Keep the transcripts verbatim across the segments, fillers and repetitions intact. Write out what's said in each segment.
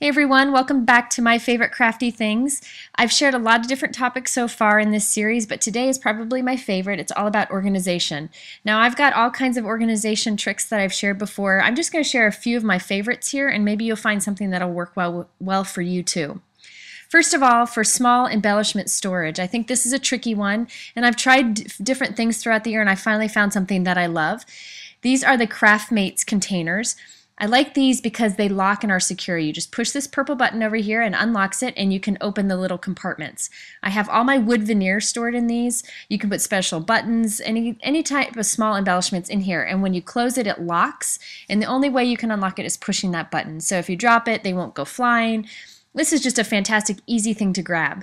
Hey everyone, welcome back to My Favorite Crafty Things. I've shared a lot of different topics so far in this series, but today is probably my favorite. It's all about organization. Now I've got all kinds of organization tricks that I've shared before. I'm just going to share a few of my favorites here, and maybe you'll find something that'll work well, well for you too. First of all, for small embellishment storage, I think this is a tricky one, and I've tried different things throughout the year, and I finally found something that I love. These are the Craftmates containers. I like these because they lock and are secure. You just push this purple button over here and unlocks it, and you can open the little compartments. I have all my wood veneer stored in these. You can put special buttons, any, any type of small embellishments in here, and when you close it, it locks, and the only way you can unlock it is pushing that button. So if you drop it, they won't go flying. This is just a fantastic, easy thing to grab.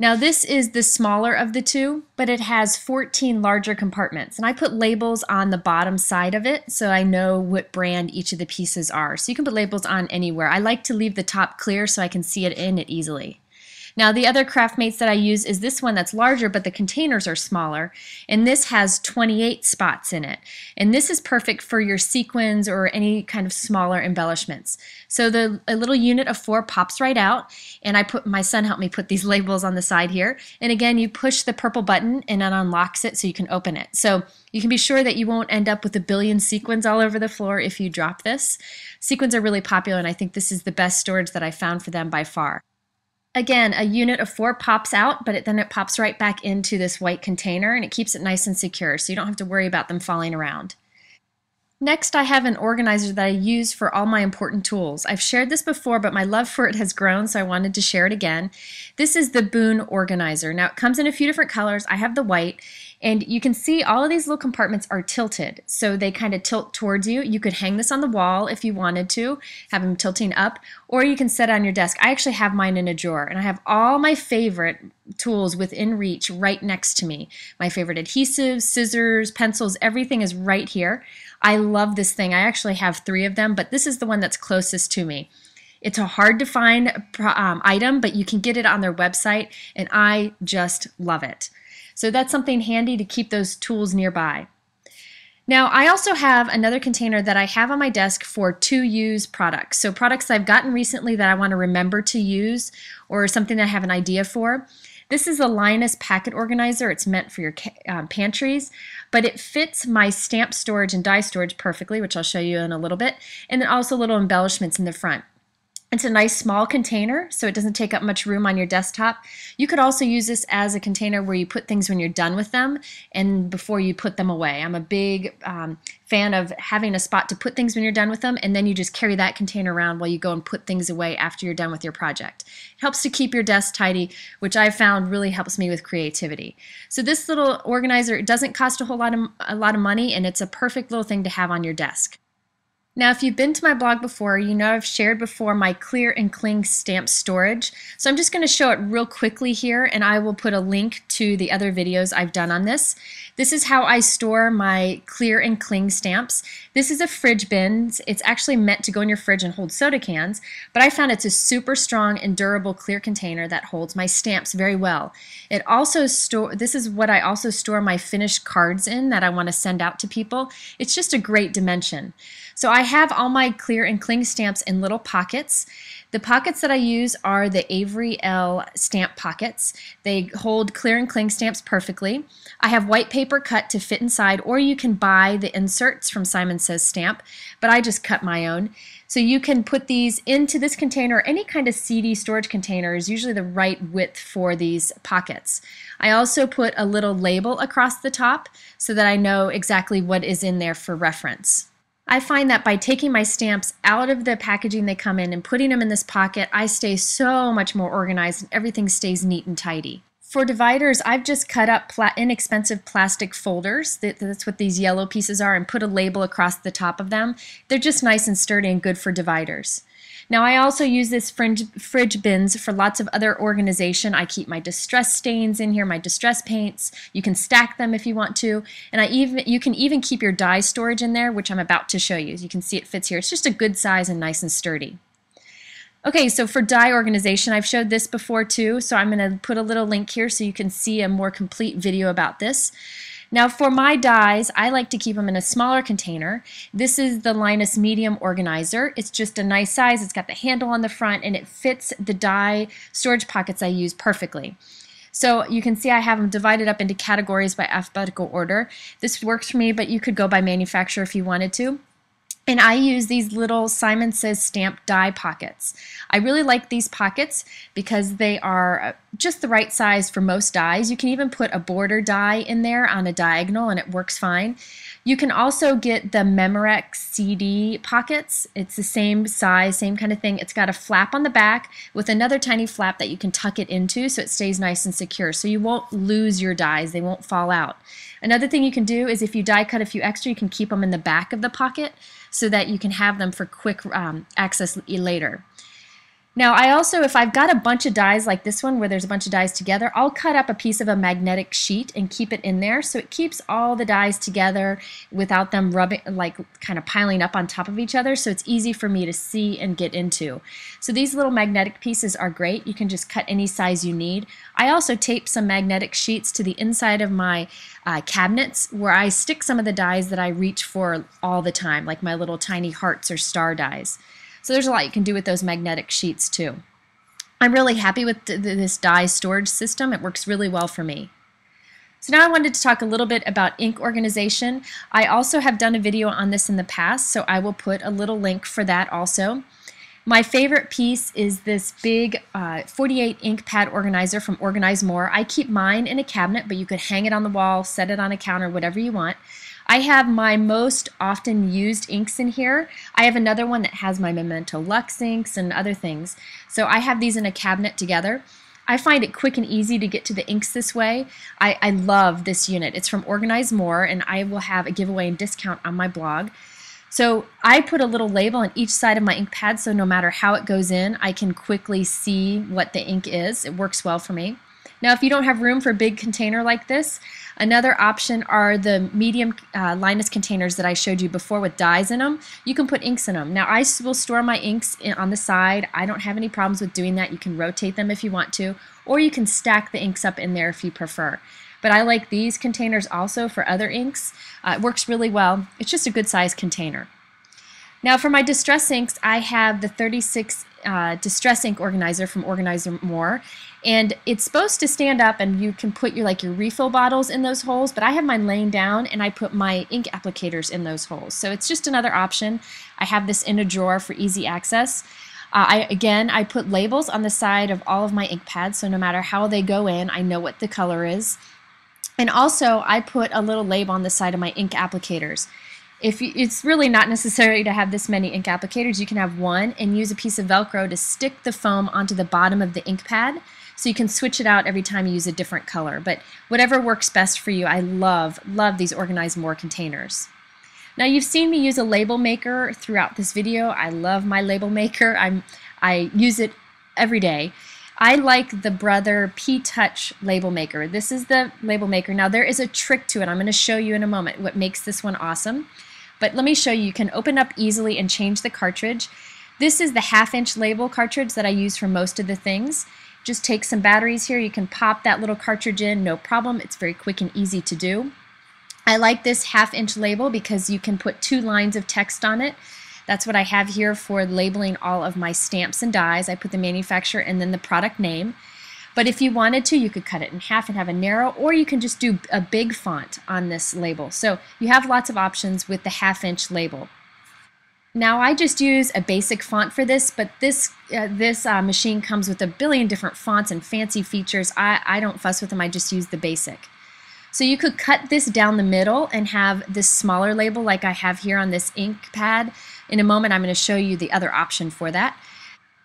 Now this is the smaller of the two, but it has fourteen larger compartments, and I put labels on the bottom side of it so I know what brand each of the pieces are. So you can put labels on anywhere. I like to leave the top clear so I can see it in it easily. Now the other Craftmates that I use is this one that's larger, but the containers are smaller, and this has twenty-eight spots in it, and this is perfect for your sequins or any kind of smaller embellishments. So the a little unit of four pops right out, and I put my son helped me put these labels on the side here, and again you push the purple button and it unlocks it so you can open it. So you can be sure that you won't end up with a billion sequins all over the floor if you drop this. Sequins are really popular, and I think this is the best storage that I found for them by far. Again, a unit of four pops out, but it, then it pops right back into this white container, and it keeps it nice and secure, so you don't have to worry about them falling around. Next, I have an organizer that I use for all my important tools. I've shared this before, but my love for it has grown, so I wanted to share it again. This is the Boon Organizer. Now, it comes in a few different colors. I have the white, and you can see all of these little compartments are tilted, so they kind of tilt towards you. You could hang this on the wall if you wanted to, have them tilting up, or you can set it on your desk. I actually have mine in a drawer, and I have all my favorite tools within reach right next to me. My favorite adhesives, scissors, pencils, everything is right here. I love this thing. I actually have three of them, but this is the one that's closest to me. It's a hard to find um, item, but you can get it on their website, and I just love it. So that's something handy to keep those tools nearby. Now, I also have another container that I have on my desk for to-use products. So products I've gotten recently that I want to remember to use, or something that I have an idea for. This is the Linus Packet Organizer. It's meant for your um, pantries, but it fits my stamp storage and die storage perfectly, which I'll show you in a little bit, and then also little embellishments in the front. It's a nice small container, so it doesn't take up much room on your desktop. You could also use this as a container where you put things when you're done with them and before you put them away. I'm a big um, fan of having a spot to put things when you're done with them, and then you just carry that container around while you go and put things away after you're done with your project. It helps to keep your desk tidy, which I found really helps me with creativity. So this little organizer, it doesn't cost a whole lot of, a lot of money, and it's a perfect little thing to have on your desk. Now, if you've been to my blog before, you know I've shared before my Clear and Cling stamp storage. So I'm just going to show it real quickly here, and I will put a link to the other videos I've done on this. This is how I store my Clear and Cling stamps. This is a fridge bin. It's actually meant to go in your fridge and hold soda cans, but I found it's a super strong and durable clear container that holds my stamps very well. It also store. This is what I also store my finished cards in that I want to send out to people. It's just a great dimension. So I I have all my Clear and Cling stamps in little pockets. The pockets that I use are the Avery Elle stamp pockets. They hold Clear and Cling stamps perfectly. I have white paper cut to fit inside, or you can buy the inserts from Simon Says Stamp, but I just cut my own. So you can put these into this container. Any kind of seedy storage container is usually the right width for these pockets. I also put a little label across the top so that I know exactly what is in there for reference. I find that by taking my stamps out of the packaging they come in and putting them in this pocket, I stay so much more organized and everything stays neat and tidy. For dividers, I've just cut up pla inexpensive plastic folders, that's what these yellow pieces are, and put a label across the top of them. They're just nice and sturdy and good for dividers. Now I also use this fringe, fridge bins for lots of other organization. I keep my distress stains in here, my distress paints. You can stack them if you want to, and I even you can even keep your dye storage in there, which I'm about to show you. As you can see, it fits here. It's just a good size and nice and sturdy. Okay, so for die organization, I've showed this before too, so I'm going to put a little link here so you can see a more complete video about this. Now for my dies, I like to keep them in a smaller container. This is the Linus Medium Organizer. It's just a nice size. It's got the handle on the front and it fits the die storage pockets I use perfectly. So you can see I have them divided up into categories by alphabetical order. This works for me, but you could go by manufacturer if you wanted to. And I use these little Simon Says Stamp die pockets. I really like these pockets because they are just the right size for most dies. You can even put a border die in there on a diagonal and it works fine. You can also get the Memorex C D pockets. It's the same size, same kind of thing. It's got a flap on the back with another tiny flap that you can tuck it into so it stays nice and secure. So you won't lose your dies, they won't fall out. Another thing you can do is if you die cut a few extra, you can keep them in the back of the pocket so that you can have them for quick um, access later. Now I also, if I've got a bunch of dies like this one where there's a bunch of dies together, I'll cut up a piece of a magnetic sheet and keep it in there so it keeps all the dies together without them rubbing, like kind of piling up on top of each other, so it's easy for me to see and get into. So these little magnetic pieces are great. You can just cut any size you need. I also tape some magnetic sheets to the inside of my uh, cabinets where I stick some of the dies that I reach for all the time, like my little tiny hearts or star dies. So there's a lot you can do with those magnetic sheets too. I'm really happy with th this die storage system. It works really well for me. So now I wanted to talk a little bit about ink organization. I also have done a video on this in the past, so I will put a little link for that also. My favorite piece is this big uh, forty-eight ink pad organizer from Organize More. I keep mine in a cabinet, but you could hang it on the wall, set it on a counter, whatever you want. I have my most often used inks in here. I have another one that has my Memento Lux inks and other things. So I have these in a cabinet together. I find it quick and easy to get to the inks this way. I, I love this unit. It's from Organize More, and I will have a giveaway and discount on my blog. So I put a little label on each side of my ink pad so no matter how it goes in, I can quickly see what the ink is. It works well for me. Now if you don't have room for a big container like this, another option are the medium uh, Linus containers that I showed you before with dies in them. You can put inks in them. Now I will store my inks in, on the side. I don't have any problems with doing that. You can rotate them if you want to, or you can stack the inks up in there if you prefer. But I like these containers also for other inks. Uh, it works really well. It's just a good size container. Now for my distress inks, I have the thirty-six uh, distress ink organizer from Organize More, and it's supposed to stand up and you can put your like your refill bottles in those holes, but I have mine laying down and I put my ink applicators in those holes. So it's just another option. I have this in a drawer for easy access. Uh, I, again, I put labels on the side of all of my ink pads, so no matter how they go in, I know what the color is. And also, I put a little label on the side of my ink applicators. If you, it's really not necessary to have this many ink applicators. You can have one and use a piece of Velcro to stick the foam onto the bottom of the ink pad so you can switch it out every time you use a different color. But whatever works best for you, I love, love these Organize More containers. Now you've seen me use a label maker throughout this video. I love my label maker. I'm, I use it every day. I like the Brother P-Touch label maker. This is the label maker. Now there is a trick to it. I'm going to show you in a moment what makes this one awesome. But let me show you. You can open up easily and change the cartridge. This is the half inch label cartridge that I use for most of the things. Just take some batteries here. You can pop that little cartridge in, no problem. It's very quick and easy to do. I like this half inch label because you can put two lines of text on it. That's what I have here for labeling all of my stamps and dies. I put the manufacturer and then the product name. But if you wanted to, you could cut it in half and have a narrow, or you can just do a big font on this label. So you have lots of options with the half inch label. Now I just use a basic font for this, but this uh, this uh, machine comes with a billion different fonts and fancy features. I, I don't fuss with them, I just use the basic. So you could cut this down the middle and have this smaller label like I have here on this ink pad. In a moment I'm going to show you the other option for that.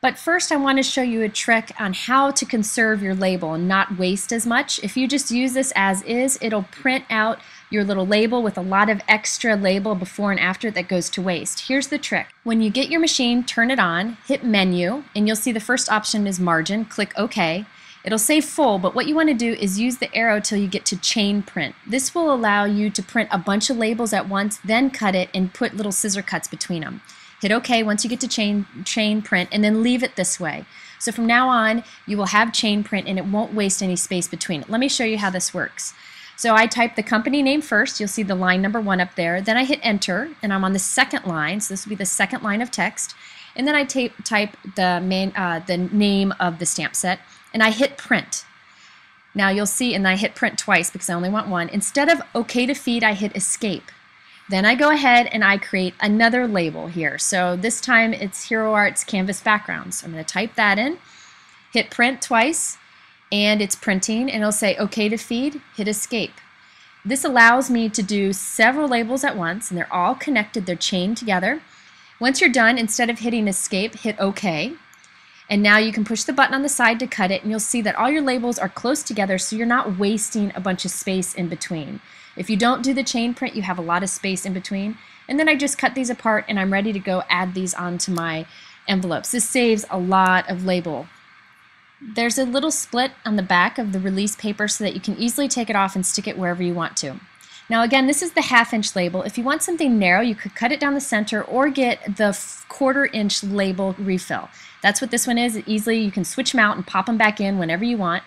But first I want to show you a trick on how to conserve your label and not waste as much. If you just use this as is, it'll print out your little label with a lot of extra label before and after that goes to waste. Here's the trick. When you get your machine, turn it on, hit menu, and you'll see the first option is margin. Click OK. It'll say full, but what you want to do is use the arrow till you get to chain print. This will allow you to print a bunch of labels at once, then cut it and put little scissor cuts between them. Hit OK once you get to chain, chain print, and then leave it this way. So from now on, you will have chain print and it won't waste any space between it. Let me show you how this works. So I type the company name first. You'll see the line number one up there. Then I hit enter, and I'm on the second line. So this will be the second line of text. And then I type the, main, uh, the name of the stamp set, and I hit print. Now you'll see, and I hit print twice because I only want one. Instead of OK to feed, I hit escape. Then I go ahead and I create another label here. So this time it's Hero Arts Canvas Background. So I'm going to type that in, hit print twice, and it's printing, and it'll say OK to feed, hit escape. This allows me to do several labels at once, and they're all connected, they're chained together. Once you're done, instead of hitting escape, hit OK. And now you can push the button on the side to cut it, and you'll see that all your labels are close together, so you're not wasting a bunch of space in between. If you don't do the chain print, you have a lot of space in between. And then I just cut these apart, and I'm ready to go add these onto my envelopes. This saves a lot of label. There's a little split on the back of the release paper so that you can easily take it off and stick it wherever you want to. Now again, this is the half inch label. If you want something narrow, you could cut it down the center or get the quarter inch label refill. That's what this one is. Easily you can switch them out and pop them back in whenever you want.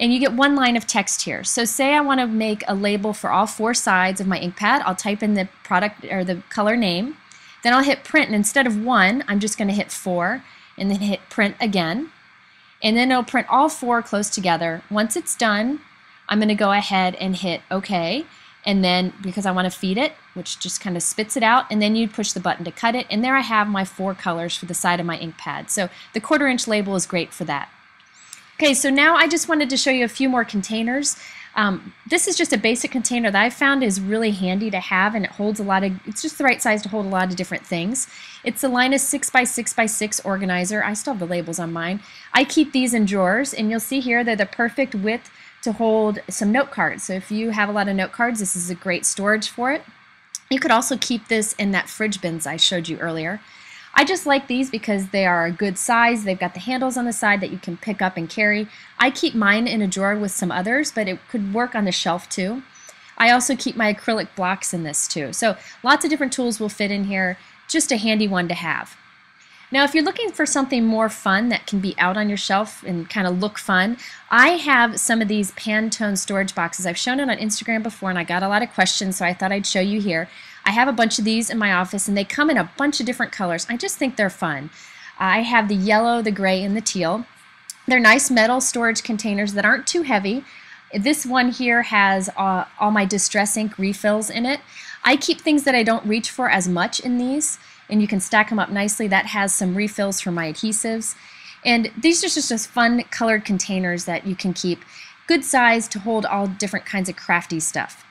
And you get one line of text here. So say I want to make a label for all four sides of my ink pad. I'll type in the product or the color name. Then I'll hit print, and instead of one, I'm just going to hit four and then hit print again. And then it'll print all four close together. Once it's done, I'm going to go ahead and hit OK. And then because I want to feed it, which just kind of spits it out, and then you push the button to cut it. And there I have my four colors for the side of my ink pad. So the quarter inch label is great for that. Okay, so now I just wanted to show you a few more containers. Um, this is just a basic container that I found is really handy to have, and it holds a lot of, it's just the right size to hold a lot of different things. It's the Linus six by six by six organizer. I still have the labels on mine. I keep these in drawers, and you'll see here they're the perfect width to hold some note cards. So if you have a lot of note cards, this is a great storage for it. You could also keep this in that fridge bins I showed you earlier. I just like these because they are a good size. They've got the handles on the side that you can pick up and carry. I keep mine in a drawer with some others, but it could work on the shelf too. I also keep my acrylic blocks in this too. So lots of different tools will fit in here. Just a handy one to have. Now, if you're looking for something more fun that can be out on your shelf and kind of look fun, I have some of these Pantone storage boxes. I've shown it on Instagram before, and I got a lot of questions, so I thought I'd show you here. I have a bunch of these in my office, and they come in a bunch of different colors. I just think they're fun. I have the yellow, the gray, and the teal. They're nice metal storage containers that aren't too heavy. This one here has uh, all my Distress Ink refills in it. I keep things that I don't reach for as much in these, and you can stack them up nicely. That has some refills for my adhesives. And these are just, just fun colored containers that you can keep. Good size to hold all different kinds of crafty stuff.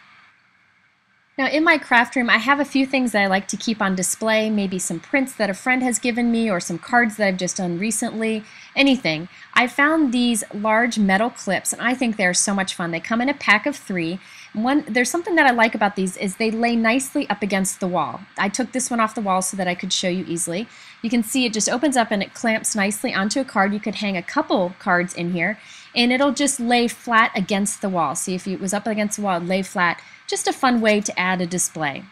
Now in my craft room, I have a few things that I like to keep on display, maybe some prints that a friend has given me or some cards that I've just done recently, anything. I found these large metal clips, and I think they're so much fun. They come in a pack of three. One, there's something that I like about these is they lay nicely up against the wall. I took this one off the wall so that I could show you easily. You can see it just opens up and it clamps nicely onto a card. You could hang a couple cards in here, and it'll just lay flat against the wall. See, if it was up against the wall, it'd lay flat. Just a fun way to add a display.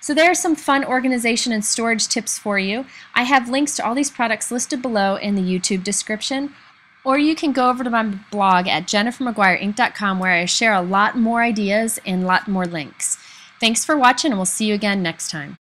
So there are some fun organization and storage tips for you. I have links to all these products listed below in the YouTube description. Or you can go over to my blog at jennifer mcguire ink dot com, where I share a lot more ideas and a lot more links. Thanks for watching, and we'll see you again next time.